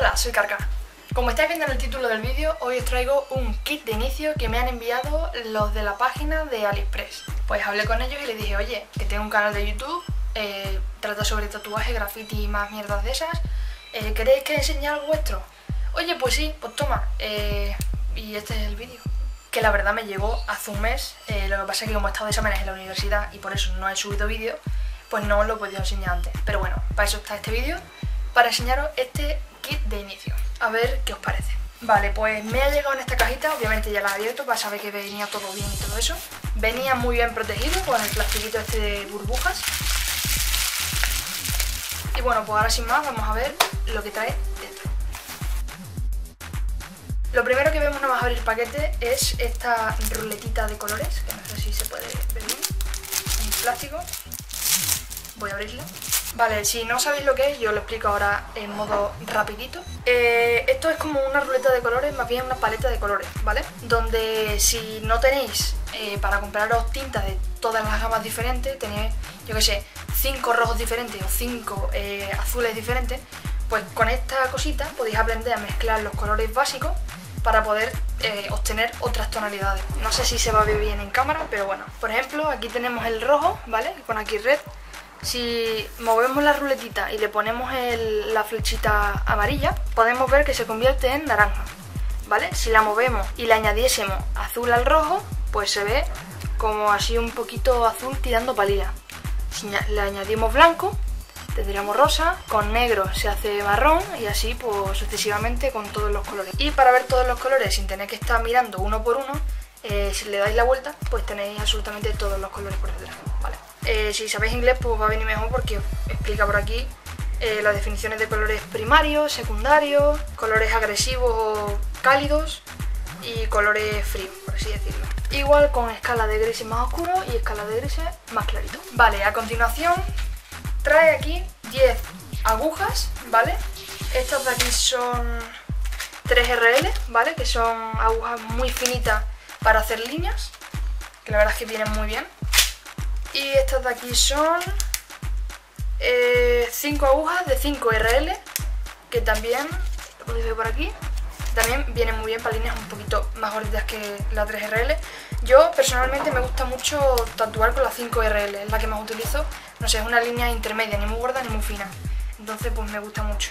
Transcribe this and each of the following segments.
Hola, soy Carka. Como estáis viendo en el título del vídeo, hoy os traigo un kit de inicio que me han enviado los de la página de Aliexpress. Pues hablé con ellos y les dije, oye, que tengo un canal de YouTube, trata sobre tatuaje, graffiti y más mierdas de esas, ¿queréis que enseñe algo vuestro? Oye, pues sí, pues toma, y este es el vídeo. Que la verdad me llegó hace un mes, lo que pasa es que como he estado de exámenes en la universidad y por eso no he subido vídeo, pues no os lo he podido enseñar antes. Pero bueno, para eso está este vídeo, para enseñaros este kit de inicio. A ver qué os parece. Vale, pues me ha llegado en esta cajita, obviamente ya la he abierto para saber que venía todo bien y todo eso. Venía muy bien protegido con el plastiquito este de burbujas. Y bueno, pues ahora sin más vamos a ver lo que trae dentro. Lo primero que vemos nada más abrir el paquete es esta ruletita de colores, que no sé si se puede ver bien, en plástico. Voy a abrirla. Vale, si no sabéis lo que es, yo lo explico ahora en modo rapidito. Esto es como una ruleta de colores, más bien una paleta de colores, ¿vale? Donde si no tenéis para compraros tintas de todas las gamas diferentes, tenéis, yo qué sé, 5 rojos diferentes o 5 azules diferentes, pues con esta cosita podéis aprender a mezclar los colores básicos para poder obtener otras tonalidades. No sé si se va a ver bien en cámara, pero bueno. Por ejemplo, aquí tenemos el rojo, ¿vale? Con aquí red. Si movemos la ruletita y le ponemos la flechita amarilla, podemos ver que se convierte en naranja, ¿vale? Si la movemos y le añadiésemos azul al rojo, pues se ve como así un poquito azul tirando para lila. Si le añadimos blanco, tendríamos rosa, con negro se hace marrón y así pues sucesivamente con todos los colores. Y para ver todos los colores sin tener que estar mirando uno por uno, si le dais la vuelta, pues tenéis absolutamente todos los colores por detrás, ¿vale? Si sabéis inglés, pues va a venir mejor porque os explica por aquí las definiciones de colores primarios, secundarios, colores agresivos o cálidos y colores fríos, por así decirlo. Igual con escala de grises más oscuro y escala de grises más clarito. Vale, a continuación trae aquí 10 agujas, ¿vale? Estas de aquí son 3 RL, ¿vale? Que son agujas muy finitas para hacer líneas, que la verdad es que vienen muy bien. Y estas de aquí son 5 agujas de 5 RL, que también, lo podéis ver por aquí, también vienen muy bien para líneas un poquito más gorditas que la 3 RL. Yo personalmente me gusta mucho tatuar con la 5 RL, es la que más utilizo. No sé, es una línea intermedia, ni muy gorda ni muy fina, entonces pues me gusta mucho.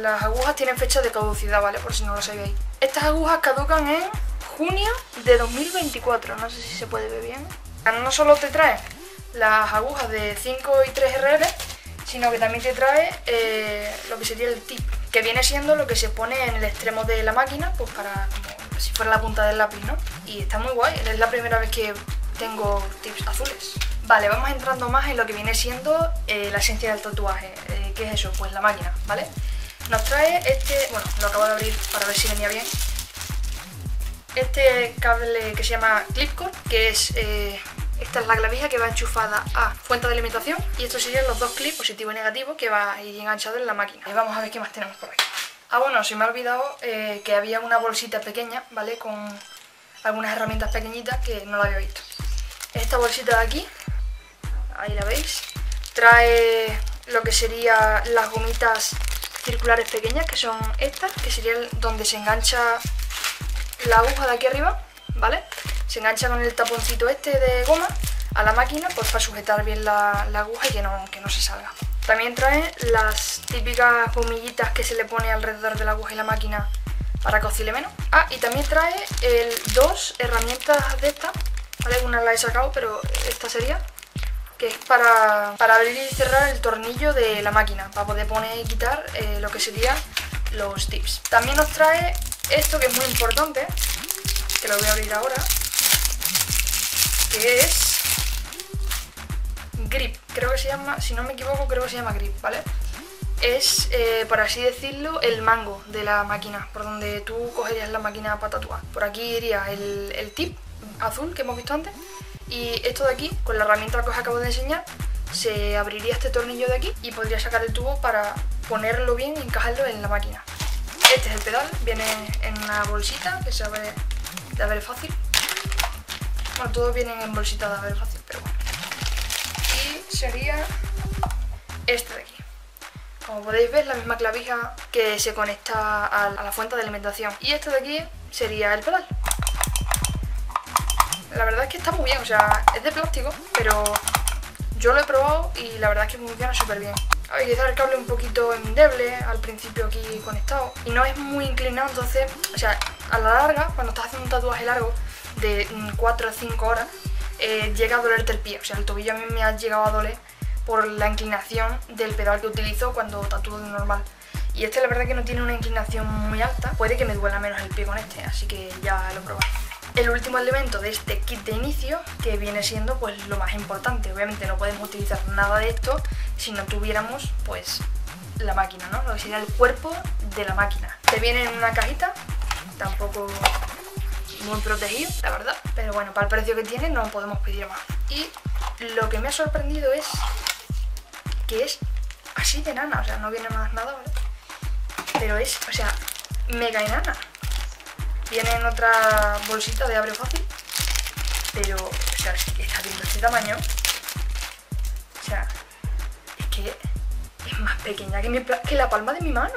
Las agujas tienen fecha de caducidad, ¿vale? Por si no lo sabéis. Estas agujas caducan en junio de 2024, no sé si se puede ver bien. No solo te trae las agujas de 5 y 3 RL, sino que también te trae lo que sería el tip, que viene siendo lo que se pone en el extremo de la máquina, pues para como si fuera la punta del lápiz, ¿no? Y está muy guay, es la primera vez que tengo tips azules. Vale, vamos entrando más en lo que viene siendo la esencia del tatuaje. ¿Qué es eso? Pues la máquina, ¿vale? Nos trae este, bueno, lo acabo de abrir para ver si venía bien, este cable que se llama Clip Cord, que es... esta es la clavija que va enchufada a fuente de alimentación, y estos serían los dos clips, positivo y negativo, que va a ir enganchado en la máquina. Vamos a ver qué más tenemos por aquí. Ah, bueno, se me ha olvidado que había una bolsita pequeña, ¿vale? Con algunas herramientas pequeñitas que no la había visto. Esta bolsita de aquí, ahí la veis, trae lo que serían las gomitas circulares pequeñas, que son estas, que serían donde se engancha la aguja de aquí arriba, ¿vale? Se engancha con el taponcito este de goma a la máquina, pues para sujetar bien la aguja y que no se salga. También trae las típicas gomillitas que se le pone alrededor de la aguja y la máquina para que oscile menos. Ah, y también trae dos herramientas de estas, ¿vale? Una la he sacado, pero esta sería, que es para abrir y cerrar el tornillo de la máquina, para poder poner y quitar lo que serían los tips. También nos trae esto que es muy importante, que lo voy a abrir ahora, que es grip, creo que se llama, si no me equivoco creo que se llama grip, ¿vale? Es, por así decirlo, el mango de la máquina, por donde tú cogerías la máquina para tatuar. Por aquí iría el tip azul que hemos visto antes, y esto de aquí, con la herramienta que os acabo de enseñar, se abriría este tornillo de aquí y podría sacar el tubo para ponerlo bien y encajarlo en la máquina. Este es el pedal, viene en una bolsita que se abre de haber fácil. Bueno, todos vienen en bolsita de haber fácil, pero bueno. Y sería este de aquí. Como podéis ver, la misma clavija que se conecta a la fuente de alimentación. Y esto de aquí sería el pedal. La verdad es que está muy bien, o sea, es de plástico, pero yo lo he probado y la verdad es que funciona súper bien. Utilizar el cable un poquito endeble al principio aquí conectado y no es muy inclinado, entonces, o sea, a la larga, cuando estás haciendo un tatuaje largo de 4 a 5 horas, llega a dolerte el pie, o sea, el tobillo a mí me ha llegado a doler por la inclinación del pedal que utilizo cuando tatúo de normal. Y este la verdad que no tiene una inclinación muy alta, puede que me duela menos el pie con este, así que ya lo probé. El último elemento de este kit de inicio, que viene siendo pues lo más importante, obviamente no podemos utilizar nada de esto si no tuviéramos pues la máquina, ¿no? Lo que sería el cuerpo de la máquina. Te viene en una cajita, tampoco muy protegido, la verdad, pero bueno, para el precio que tiene no podemos pedir más. Y lo que me ha sorprendido es que es así de enana, o sea, no viene más nada, ¿vale? Pero es, o sea, mega enana. Viene en otra bolsita de abre fácil, pero, o sea, es que está viendo este tamaño, o sea, es que es más pequeña que la palma de mi mano,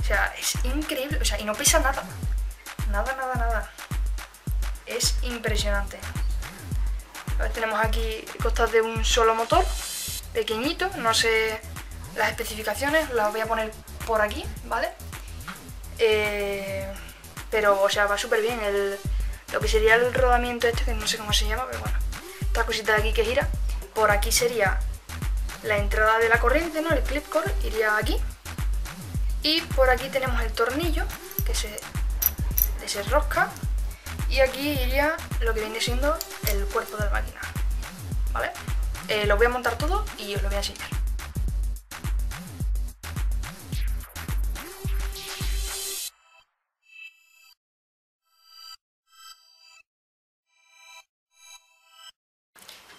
o sea, es increíble, o sea, y no pesa nada, nada, nada, nada, es impresionante. Ahora tenemos aquí costas de un solo motor, pequeñito, no sé las especificaciones, las voy a poner por aquí, ¿vale? Pero, o sea, va súper bien lo que sería el rodamiento este, que no sé cómo se llama, pero bueno, esta cosita de aquí que gira. Por aquí sería la entrada de la corriente, ¿no? El clip cord iría aquí. Y por aquí tenemos el tornillo, que se desenrosca. Y aquí iría lo que viene siendo el cuerpo de la máquina, ¿vale? Lo voy a montar todo y os lo voy a enseñar.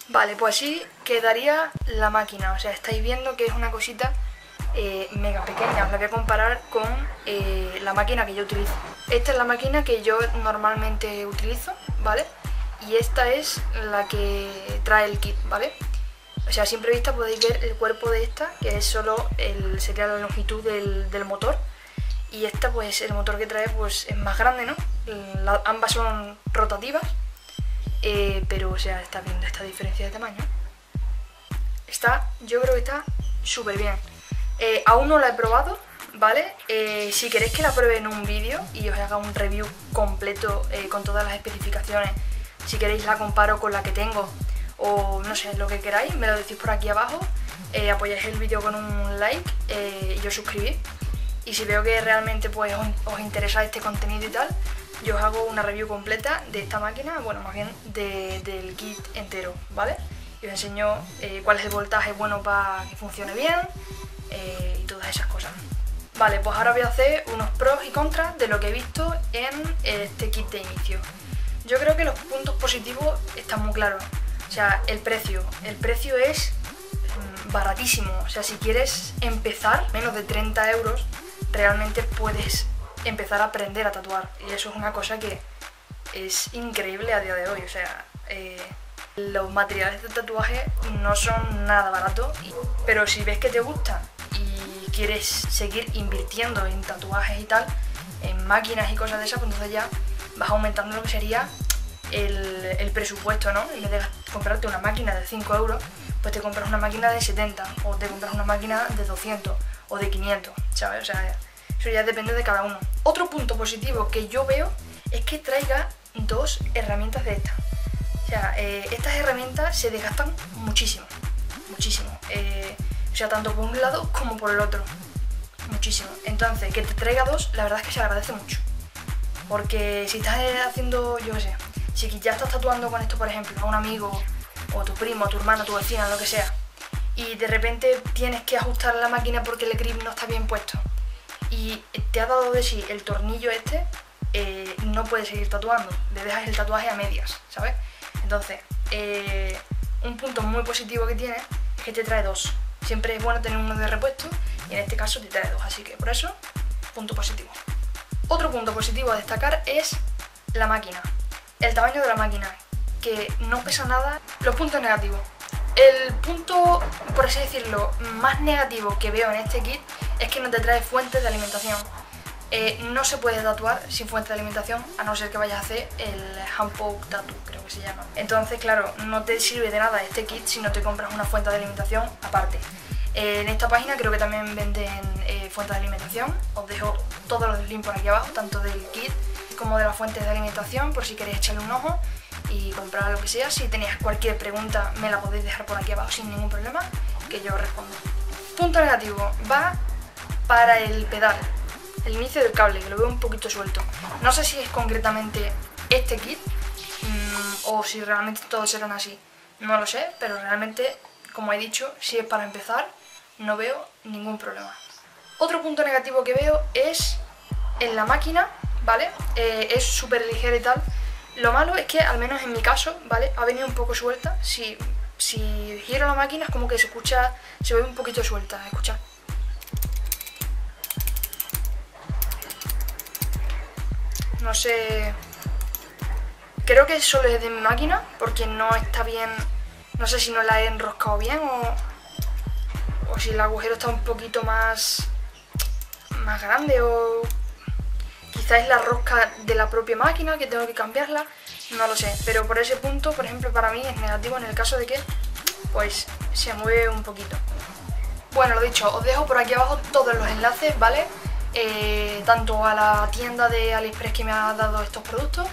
Vale, pues así quedaría la máquina, o sea, estáis viendo que es una cosita mega pequeña. Os la voy a comparar con la máquina que yo utilizo. Esta es la máquina que yo normalmente utilizo, ¿vale? Y esta es la que trae el kit, ¿vale? O sea, a simple vista podéis ver el cuerpo de esta, que es solo sería la longitud del motor. Y esta, pues, el motor que trae, pues, es más grande, ¿no? Ambas son rotativas. Pero, o sea, está viendo esta diferencia de tamaño. Yo creo que está súper bien. Aún no la he probado, ¿vale? Si queréis que la pruebe en un vídeo y os haga un review completo con todas las especificaciones, si queréis la comparo con la que tengo o no sé, lo que queráis, me lo decís por aquí abajo. Apoyáis el vídeo con un like y os suscribís. Y si veo que realmente pues os interesa este contenido y tal, yo os hago una review completa de esta máquina, bueno, más bien del kit entero, ¿vale? Y os enseño cuál es el voltaje bueno para que funcione bien y todas esas cosas. Vale, pues ahora voy a hacer unos pros y contras de lo que he visto en este kit de inicio. Yo creo que los puntos positivos están muy claros. O sea, el precio es baratísimo. O sea, si quieres empezar, menos de 30 euros, realmente puedes empezar a aprender a tatuar, y eso es una cosa que es increíble a día de hoy. O sea, los materiales de tatuaje no son nada baratos, pero si ves que te gusta y quieres seguir invirtiendo en tatuajes y tal, en máquinas y cosas de esas, pues entonces ya vas aumentando lo que sería el presupuesto, ¿no? En vez de comprarte una máquina de 5 euros, pues te compras una máquina de 70, o te compras una máquina de 200 o de 500, ¿sabes? O sea, eso ya depende de cada uno. Otro punto positivo que yo veo es que traiga dos herramientas de estas. O sea, estas herramientas se desgastan muchísimo, muchísimo. O sea, tanto por un lado como por el otro, muchísimo. Entonces, que te traiga dos, la verdad es que se agradece mucho. Porque si estás haciendo, yo qué sé, si ya estás tatuando con esto, por ejemplo, a un amigo, o a tu primo, a tu hermano, a tu vecina, lo que sea, y de repente tienes que ajustar la máquina porque el grip no está bien puesto, y te ha dado de sí el tornillo este, no puedes seguir tatuando, le dejas el tatuaje a medias, ¿sabes? Entonces, un punto muy positivo que tiene es que te trae dos. Siempre es bueno tener uno de repuesto, y en este caso te trae dos, así que por eso, punto positivo. Otro punto positivo a destacar es la máquina, el tamaño de la máquina, que no pesa nada. Los puntos negativos, El punto, por así decirlo, más negativo que veo en este kit es que no te trae fuentes de alimentación. No se puede tatuar sin fuente de alimentación, a no ser que vayas a hacer el handpoke tattoo, creo que se llama. Entonces, claro, no te sirve de nada este kit si no te compras una fuente de alimentación aparte. En esta página creo que también venden fuentes de alimentación. Os dejo todos los links por aquí abajo, tanto del kit como de las fuentes de alimentación, por si queréis echarle un ojo y comprar lo que sea. Si tenéis cualquier pregunta me la podéis dejar por aquí abajo sin ningún problema, que yo os respondo. Punto negativo, va para el pedal, el inicio del cable, que lo veo un poquito suelto. No sé si es concretamente este kit o si realmente todos eran así, no lo sé, pero realmente, como he dicho, si es para empezar, no veo ningún problema. Otro punto negativo que veo es en la máquina, ¿vale? Es súper ligera y tal. Lo malo es que, al menos en mi caso, ¿vale?, ha venido un poco suelta. Si giro la máquina es como que se escucha, se ve un poquito suelta, escuchad. No sé, creo que solo es de mi máquina, porque no está bien, no sé si no la he enroscado bien o si el agujero está un poquito más grande, o quizás es la rosca de la propia máquina que tengo que cambiarla, no lo sé. Pero por ese punto, por ejemplo, para mí es negativo en el caso de que pues se mueve un poquito. Bueno, lo dicho, os dejo por aquí abajo todos los enlaces, ¿vale? Tanto a la tienda de Aliexpress que me ha dado estos productos,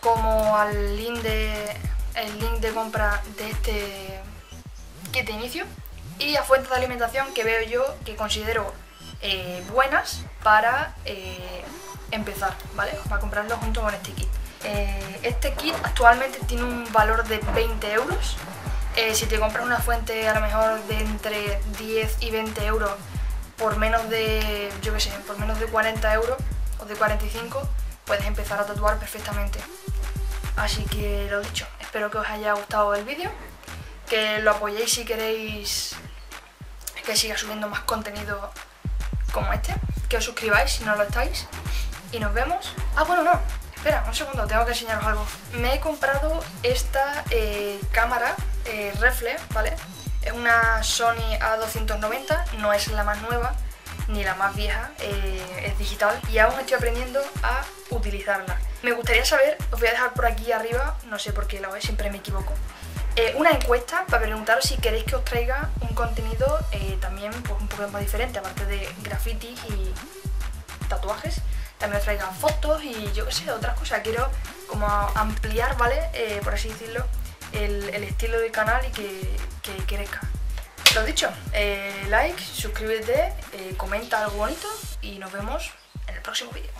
como al link de compra de este kit de inicio, y a fuentes de alimentación que veo yo, que considero buenas para empezar, ¿vale?, para comprarlo junto con este kit. Este kit actualmente tiene un valor de 20 euros. Si te compras una fuente a lo mejor de entre 10 y 20 euros por menos de, yo qué sé, por menos de 40 euros o de 45, puedes empezar a tatuar perfectamente. Así que lo dicho, espero que os haya gustado el vídeo, que lo apoyéis si queréis que siga subiendo más contenido como este, que os suscribáis si no lo estáis, y nos vemos. Ah, bueno, no, espera, un segundo, tengo que enseñaros algo. Me he comprado esta cámara reflex, ¿vale? Es una Sony A290, no es la más nueva ni la más vieja, es digital y aún estoy aprendiendo a utilizarla. Me gustaría saber, os voy a dejar por aquí arriba, no sé por qué la vez, siempre me equivoco, una encuesta para preguntaros si queréis que os traiga un contenido también pues, un poco más diferente, aparte de grafitis y tatuajes, también os traigan fotos y yo qué sé, otras cosas. Quiero como ampliar, ¿vale?, por así decirlo, el estilo del canal y que crezca. Lo dicho, like, suscríbete, comenta algo bonito y nos vemos en el próximo vídeo.